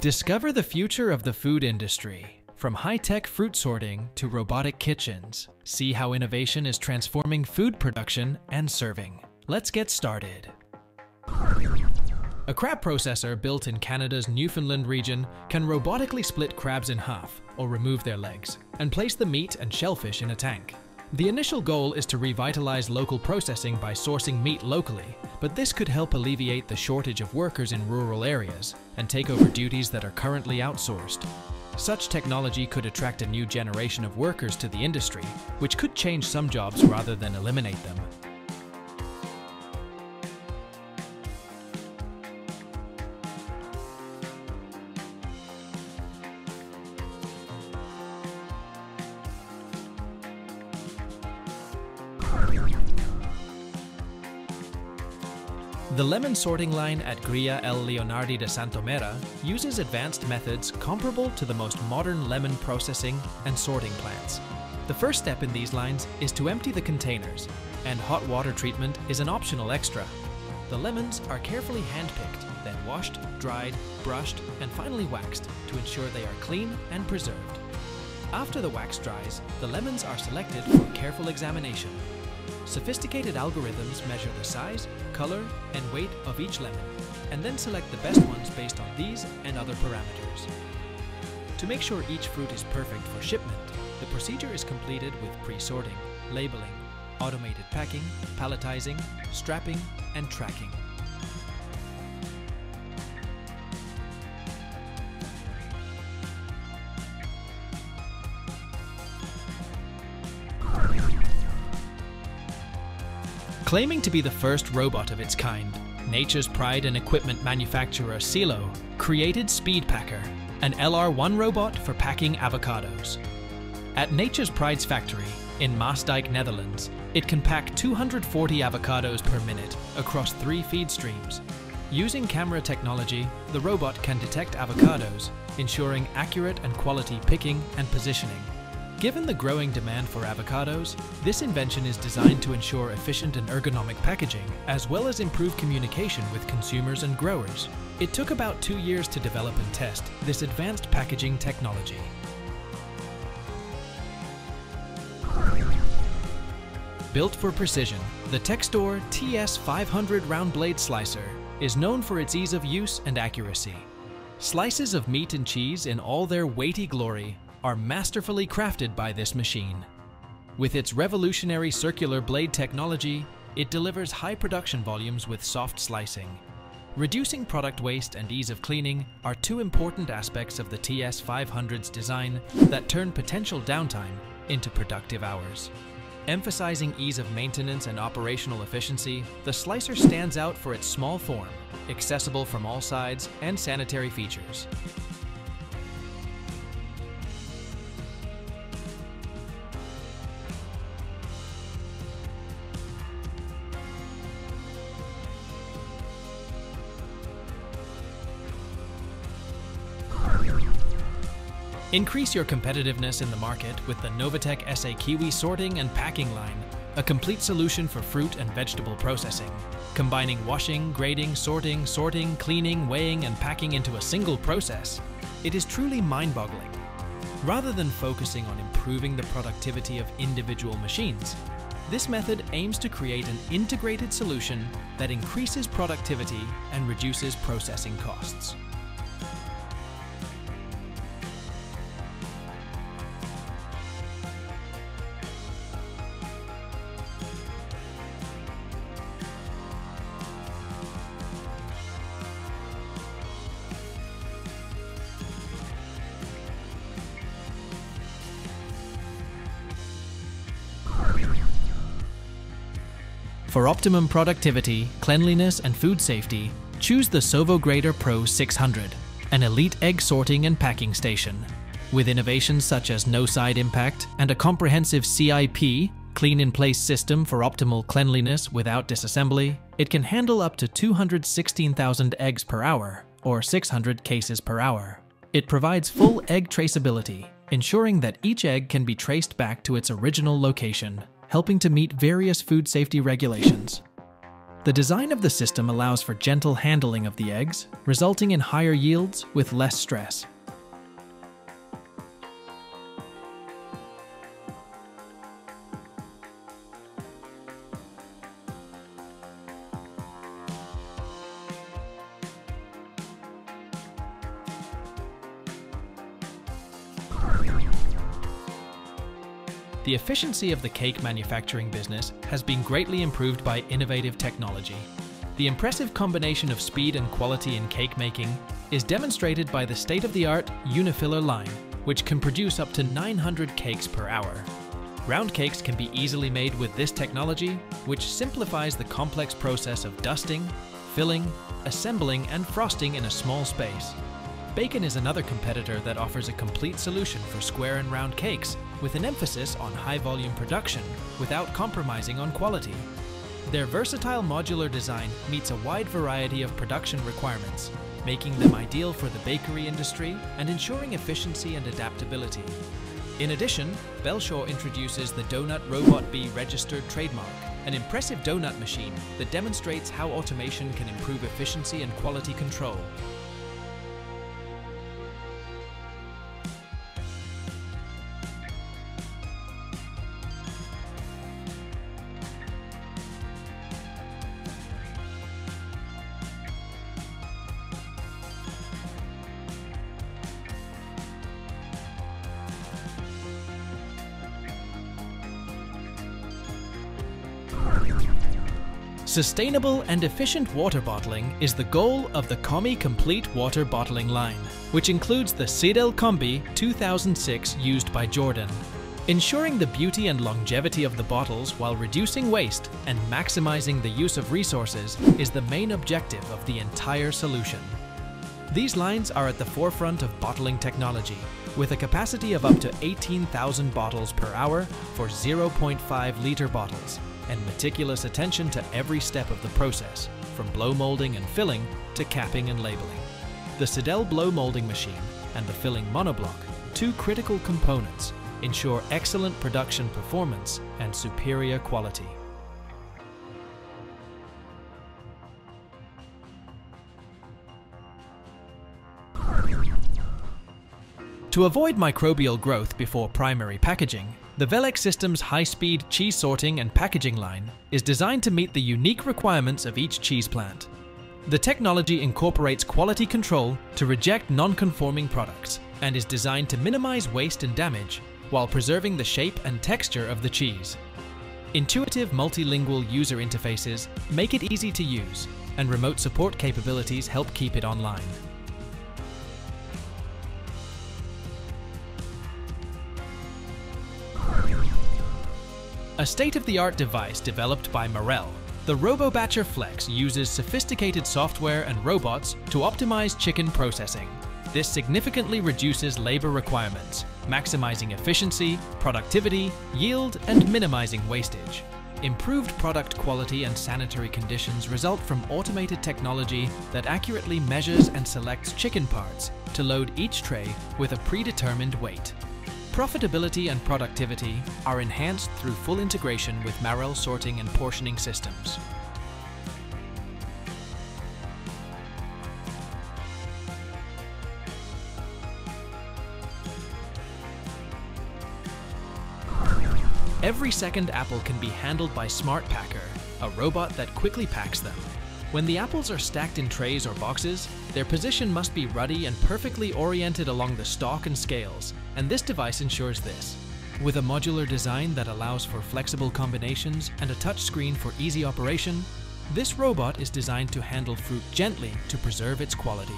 Discover the future of the food industry. From high-tech fruit sorting to robotic kitchens, see how innovation is transforming food production and serving. Let's get started. A crab processor built in Canada's Newfoundland region can robotically split crabs in half, or remove their legs, and place the meat and shellfish in a tank. The initial goal is to revitalize local processing by sourcing meat locally, but this could help alleviate the shortage of workers in rural areas and take over duties that are currently outsourced. Such technology could attract a new generation of workers to the industry, which could change some jobs rather than eliminate them. The lemon sorting line at Gria El Leonardi de Santomera uses advanced methods comparable to the most modern lemon processing and sorting plants. The first step in these lines is to empty the containers, and hot water treatment is an optional extra. The lemons are carefully handpicked, then washed, dried, brushed, and finally waxed to ensure they are clean and preserved. After the wax dries, the lemons are selected for careful examination. Sophisticated algorithms measure the size, color, and weight of each lemon, and then select the best ones based on these and other parameters. To make sure each fruit is perfect for shipment, the procedure is completed with pre-sorting, labeling, automated packing, palletizing, strapping, and tracking. Claiming to be the first robot of its kind, Nature's Pride and equipment manufacturer Cilo created Speedpacker, an LR1 robot for packing avocados. At Nature's Pride's factory in Maasdijk, Netherlands, it can pack 240 avocados per minute across 3 feed streams. Using camera technology, the robot can detect avocados, ensuring accurate and quality picking and positioning. Given the growing demand for avocados, this invention is designed to ensure efficient and ergonomic packaging, as well as improve communication with consumers and growers. It took about 2 years to develop and test this advanced packaging technology. Built for precision, the Textor TS500 round blade slicer is known for its ease of use and accuracy. Slices of meat and cheese in all their weighty glory are masterfully crafted by this machine. With its revolutionary circular blade technology, it delivers high production volumes with soft slicing. Reducing product waste and ease of cleaning are 2 important aspects of the TS500's design that turn potential downtime into productive hours. Emphasizing ease of maintenance and operational efficiency, the slicer stands out for its small form, accessible from all sides, and sanitary features. Increase your competitiveness in the market with the Novatech SA Kiwi sorting and packing line, a complete solution for fruit and vegetable processing. Combining washing, grading, sorting, cleaning, weighing, and packing into a single process, it is truly mind-boggling. Rather than focusing on improving the productivity of individual machines, this method aims to create an integrated solution that increases productivity and reduces processing costs. For optimum productivity, cleanliness, and food safety, choose the SovoGrader Pro 600, an elite egg sorting and packing station. With innovations such as no side impact and a comprehensive CIP, clean-in-place system for optimal cleanliness without disassembly, it can handle up to 216,000 eggs per hour, or 600 cases per hour. It provides full egg traceability, ensuring that each egg can be traced back to its original location, helping to meet various food safety regulations. The design of the system allows for gentle handling of the eggs, resulting in higher yields with less stress. The efficiency of the cake manufacturing business has been greatly improved by innovative technology. The impressive combination of speed and quality in cake making is demonstrated by the state-of-the-art Unifiller line, which can produce up to 900 cakes per hour. Round cakes can be easily made with this technology, which simplifies the complex process of dusting, filling, assembling, and frosting in a small space. Baken is another competitor that offers a complete solution for square and round cakes, with an emphasis on high-volume production without compromising on quality. Their versatile modular design meets a wide variety of production requirements, making them ideal for the bakery industry and ensuring efficiency and adaptability. In addition, Belshaw introduces the Donut Robot B registered trademark, an impressive donut machine that demonstrates how automation can improve efficiency and quality control. Sustainable and efficient water bottling is the goal of the Commi Complete Water Bottling line, which includes the Sidel Combi 2006 used by Jordan, ensuring the beauty and longevity of the bottles while reducing waste and maximizing the use of resources is the main objective of the entire solution. These lines are at the forefront of bottling technology, with a capacity of up to 18,000 bottles per hour for 0.5-liter bottles, and meticulous attention to every step of the process, from blow molding and filling to capping and labeling. The Sidel Blow Molding Machine and the Filling Monoblock, two critical components, ensure excellent production performance and superior quality. To avoid microbial growth before primary packaging, the Velec system's high-speed cheese sorting and packaging line is designed to meet the unique requirements of each cheese plant. The technology incorporates quality control to reject non-conforming products and is designed to minimize waste and damage while preserving the shape and texture of the cheese. Intuitive multilingual user interfaces make it easy to use, and remote support capabilities help keep it online. A state-of-the-art device developed by Morel, the RoboBatcher Flex uses sophisticated software and robots to optimize chicken processing. This significantly reduces labor requirements, maximizing efficiency, productivity, yield, and minimizing wastage. Improved product quality and sanitary conditions result from automated technology that accurately measures and selects chicken parts to load each tray with a predetermined weight. Profitability and productivity are enhanced through full integration with Marel sorting and portioning systems. Every second apple can be handled by Smart Packer, a robot that quickly packs them. When the apples are stacked in trays or boxes, their position must be ruddy and perfectly oriented along the stalk and scales, and this device ensures this. With a modular design that allows for flexible combinations and a touchscreen for easy operation, this robot is designed to handle fruit gently to preserve its quality.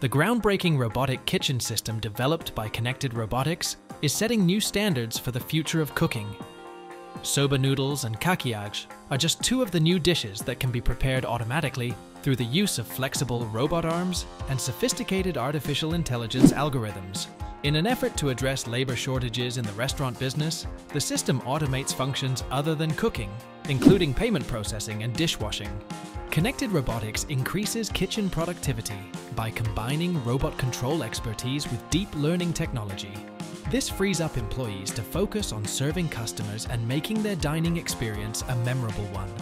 The groundbreaking robotic kitchen system developed by Connected Robotics is setting new standards for the future of cooking. Soba noodles and kakiage are just two of the new dishes that can be prepared automatically through the use of flexible robot arms and sophisticated artificial intelligence algorithms. In an effort to address labor shortages in the restaurant business, the system automates functions other than cooking, including payment processing and dishwashing. Connected Robotics increases kitchen productivity by combining robot control expertise with deep learning technology. This frees up employees to focus on serving customers and making their dining experience a memorable one.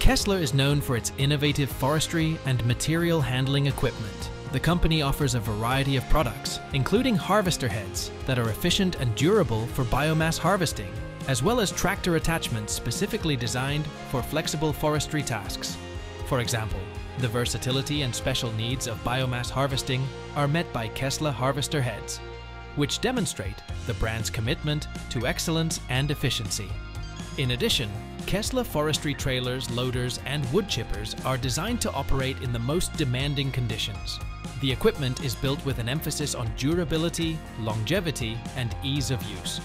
Kesla is known for its innovative forestry and material handling equipment. The company offers a variety of products, including harvester heads that are efficient and durable for biomass harvesting, as well as tractor attachments specifically designed for flexible forestry tasks. For example, the versatility and special needs of biomass harvesting are met by Kesla harvester heads, which demonstrate the brand's commitment to excellence and efficiency. In addition, Kesla forestry trailers, loaders, and wood chippers are designed to operate in the most demanding conditions. The equipment is built with an emphasis on durability, longevity, and ease of use.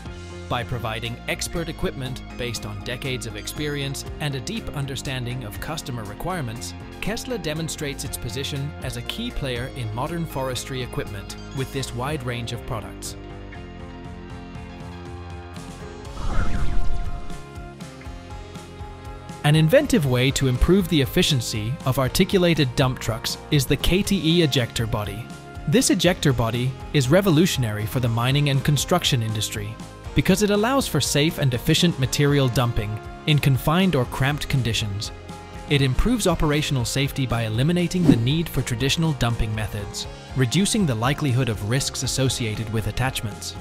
By providing expert equipment based on decades of experience and a deep understanding of customer requirements, Kesla demonstrates its position as a key player in modern forestry equipment with this wide range of products. An inventive way to improve the efficiency of articulated dump trucks is the KTE ejector body. This ejector body is revolutionary for the mining and construction industry because it allows for safe and efficient material dumping in confined or cramped conditions. It improves operational safety by eliminating the need for traditional dumping methods, reducing the likelihood of risks associated with attachments.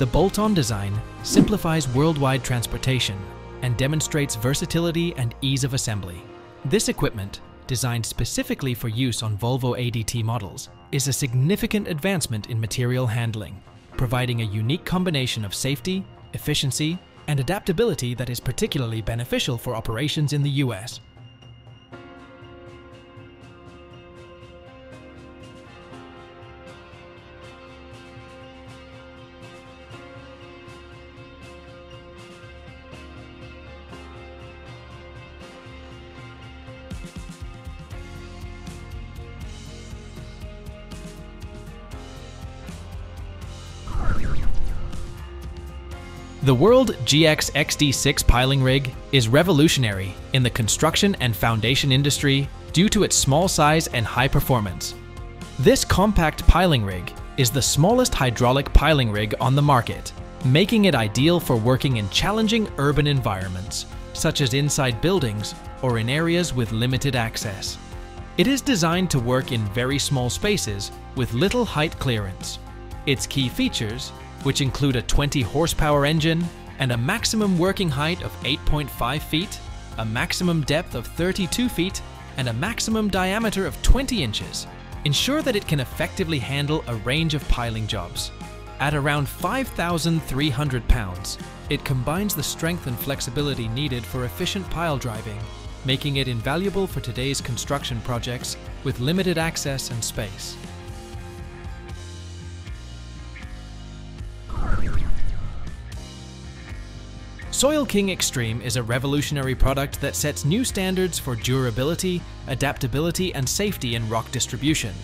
The bolt-on design simplifies worldwide transportation and demonstrates versatility and ease of assembly. This equipment, designed specifically for use on Volvo ADT models, is a significant advancement in material handling, providing a unique combination of safety, efficiency, and adaptability that is particularly beneficial for operations in the US. The World GX-XD6 piling rig is revolutionary in the construction and foundation industry due to its small size and high performance. This compact piling rig is the smallest hydraulic piling rig on the market, making it ideal for working in challenging urban environments, such as inside buildings or in areas with limited access. It is designed to work in very small spaces with little height clearance. Its key features, which include a 20 horsepower engine and a maximum working height of 8.5 feet, a maximum depth of 32 feet, and a maximum diameter of 20 inches, ensure that it can effectively handle a range of piling jobs. At around 5,300 pounds, it combines the strength and flexibility needed for efficient pile driving, making it invaluable for today's construction projects with limited access and space. Soil King Extreme is a revolutionary product that sets new standards for durability, adaptability, and safety in rock distribution.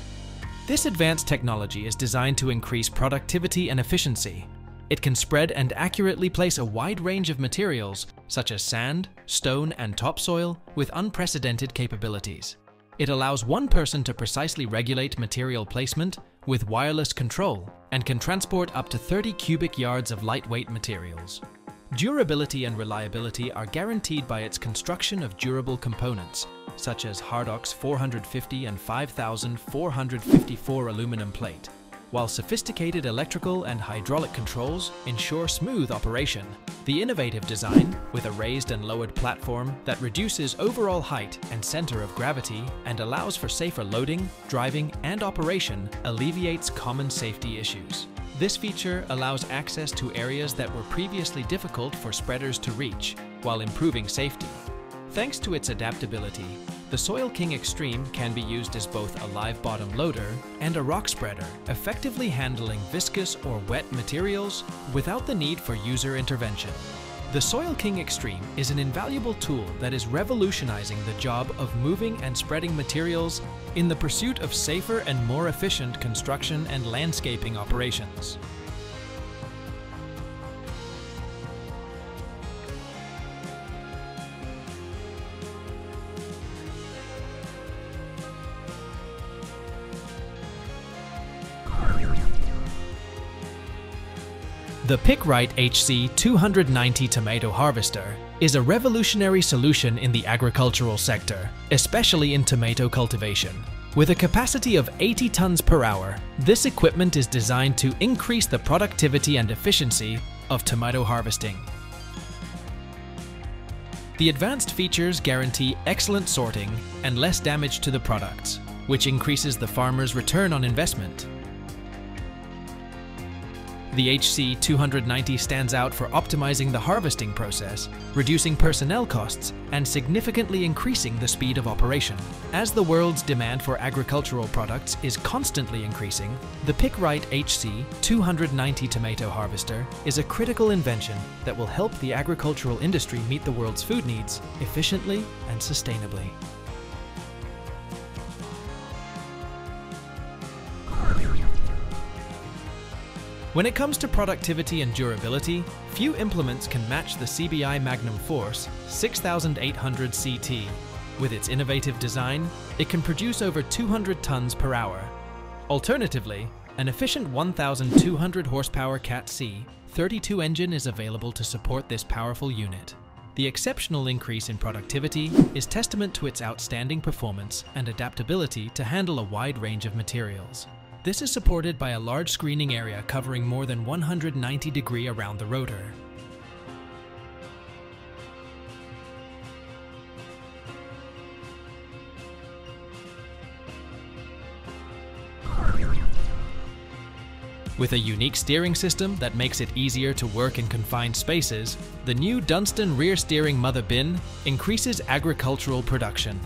This advanced technology is designed to increase productivity and efficiency. It can spread and accurately place a wide range of materials, such as sand, stone, and topsoil, with unprecedented capabilities. It allows one person to precisely regulate material placement with wireless control and can transport up to 30 cubic yards of lightweight materials. Durability and reliability are guaranteed by its construction of durable components, such as Hardox 450 and 5,454 aluminum plate, while sophisticated electrical and hydraulic controls ensure smooth operation. The innovative design, with a raised and lowered platform that reduces overall height and center of gravity and allows for safer loading, driving, and operation, alleviates common safety issues. This feature allows access to areas that were previously difficult for spreaders to reach, while improving safety. Thanks to its adaptability, the Soil King Extreme can be used as both a live bottom loader and a rock spreader, effectively handling viscous or wet materials without the need for user intervention. The Soil King Extreme is an invaluable tool that is revolutionizing the job of moving and spreading materials in the pursuit of safer and more efficient construction and landscaping operations. The PickRight HC290 Tomato Harvester is a revolutionary solution in the agricultural sector, especially in tomato cultivation. With a capacity of 80 tons per hour, this equipment is designed to increase the productivity and efficiency of tomato harvesting. The advanced features guarantee excellent sorting and less damage to the products, which increases the farmer's return on investment. The HC290 stands out for optimizing the harvesting process, reducing personnel costs, and significantly increasing the speed of operation. As the world's demand for agricultural products is constantly increasing, the PickRight HC290 Tomato Harvester is a critical invention that will help the agricultural industry meet the world's food needs efficiently and sustainably. When it comes to productivity and durability, few implements can match the CBI Magnum Force 6800CT. With its innovative design, it can produce over 200 tons per hour. Alternatively, an efficient 1,200 horsepower CAT C32 engine is available to support this powerful unit. The exceptional increase in productivity is testament to its outstanding performance and adaptability to handle a wide range of materials. This is supported by a large screening area covering more than 190 degrees around the rotor. With a unique steering system that makes it easier to work in confined spaces, the new Dunstan rear steering mother bin increases agricultural production.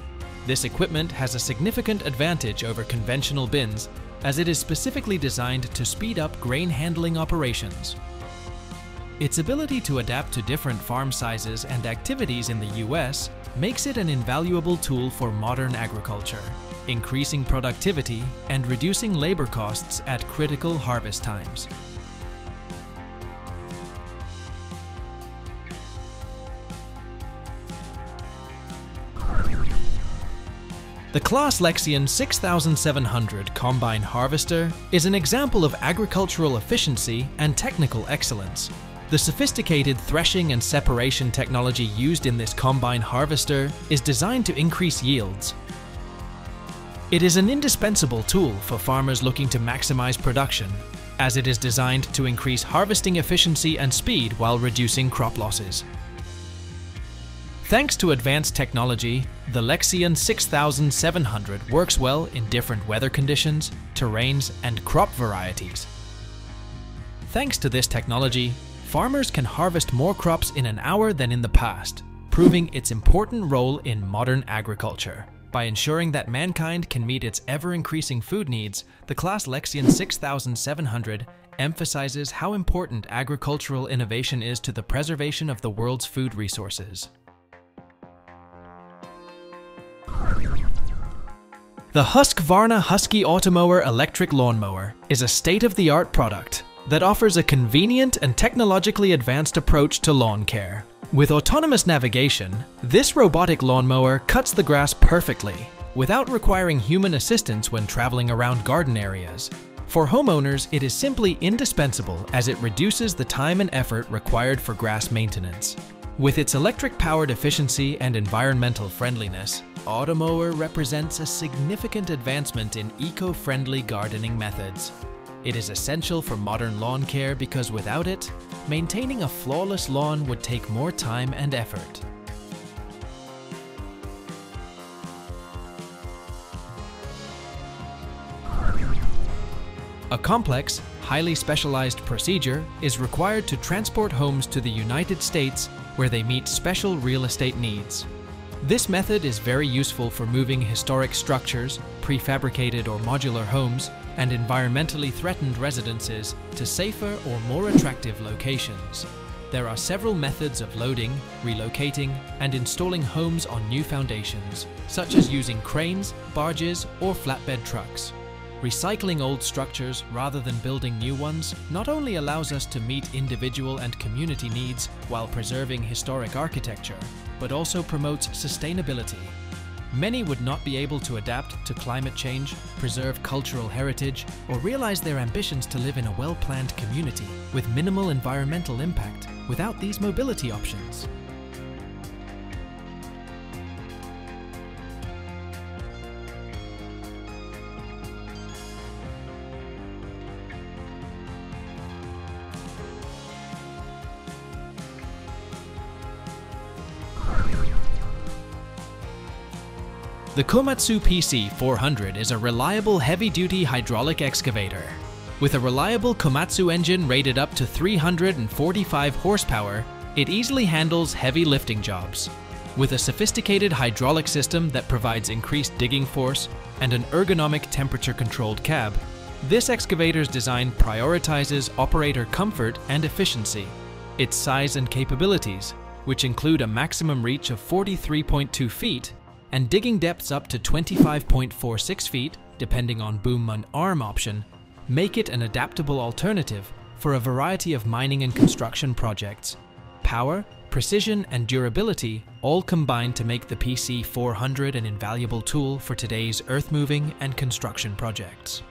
This equipment has a significant advantage over conventional bins, as it is specifically designed to speed up grain handling operations. Its ability to adapt to different farm sizes and activities in the US makes it an invaluable tool for modern agriculture, increasing productivity and reducing labor costs at critical harvest times. The Claas Lexion 6700 Combine Harvester is an example of agricultural efficiency and technical excellence. The sophisticated threshing and separation technology used in this combine harvester is designed to increase yields. It is an indispensable tool for farmers looking to maximize production, as it is designed to increase harvesting efficiency and speed while reducing crop losses. Thanks to advanced technology, the Lexion 6700 works well in different weather conditions, terrains, and crop varieties. Thanks to this technology, farmers can harvest more crops in an hour than in the past, proving its important role in modern agriculture. By ensuring that mankind can meet its ever-increasing food needs, the Claas Lexion 6700 emphasizes how important agricultural innovation is to the preservation of the world's food resources. The Husqvarna Husky Automower Electric Lawnmower is a state-of-the-art product that offers a convenient and technologically advanced approach to lawn care. With autonomous navigation, this robotic lawnmower cuts the grass perfectly without requiring human assistance when traveling around garden areas. For homeowners, it is simply indispensable as it reduces the time and effort required for grass maintenance. With its electric-powered efficiency and environmental friendliness, Automower represents a significant advancement in eco-friendly gardening methods. It is essential for modern lawn care because without it, maintaining a flawless lawn would take more time and effort. A complex, highly specialized procedure is required to transport homes to the United States where they meet special real estate needs. This method is very useful for moving historic structures, prefabricated or modular homes, and environmentally threatened residences to safer or more attractive locations. There are several methods of loading, relocating, and installing homes on new foundations, such as using cranes, barges, or flatbed trucks. Recycling old structures rather than building new ones not only allows us to meet individual and community needs while preserving historic architecture, but also promotes sustainability. Many would not be able to adapt to climate change, preserve cultural heritage, or realize their ambitions to live in a well-planned community with minimal environmental impact without these mobility options. The Komatsu PC400 is a reliable heavy-duty hydraulic excavator. With a reliable Komatsu engine rated up to 345 horsepower, it easily handles heavy lifting jobs. With a sophisticated hydraulic system that provides increased digging force and an ergonomic temperature-controlled cab, this excavator's design prioritizes operator comfort and efficiency. Its size and capabilities, which include a maximum reach of 43.2 feet, and digging depths up to 25.46 feet, depending on boom and arm option, make it an adaptable alternative for a variety of mining and construction projects. Power, precision, and durability all combine to make the PC400 an invaluable tool for today's earth-moving and construction projects.